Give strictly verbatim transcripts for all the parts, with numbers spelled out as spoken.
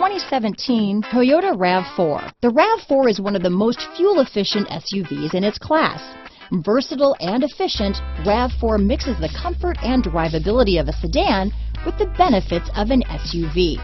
twenty seventeen Toyota RAV four. The RAV four is one of the most fuel-efficient S U Vs in its class. Versatile and efficient, RAV four mixes the comfort and drivability of a sedan with the benefits of an S U V.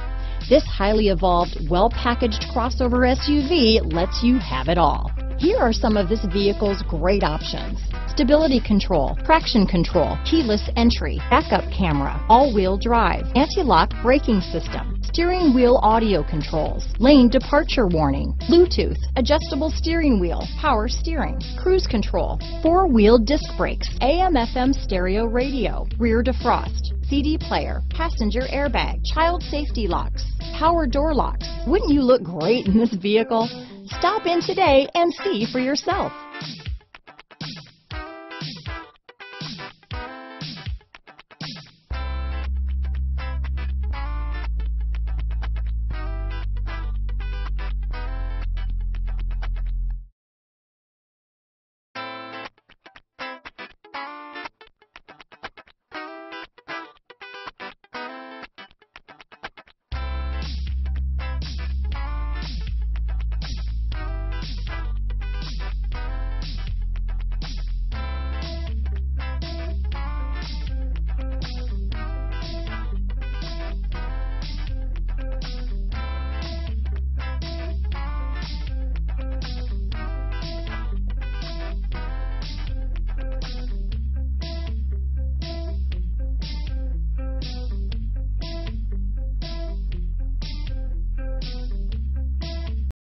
This highly evolved, well-packaged crossover S U V lets you have it all. Here are some of this vehicle's great options: stability control, traction control, keyless entry, backup camera, all-wheel drive, anti-lock braking system, steering wheel audio controls, lane departure warning, Bluetooth, adjustable steering wheel, power steering, cruise control, four-wheel disc brakes, A M F M stereo radio, rear defrost, C D player, passenger airbag, child safety locks, power door locks. Wouldn't you look great in this vehicle? Stop in today and see for yourself.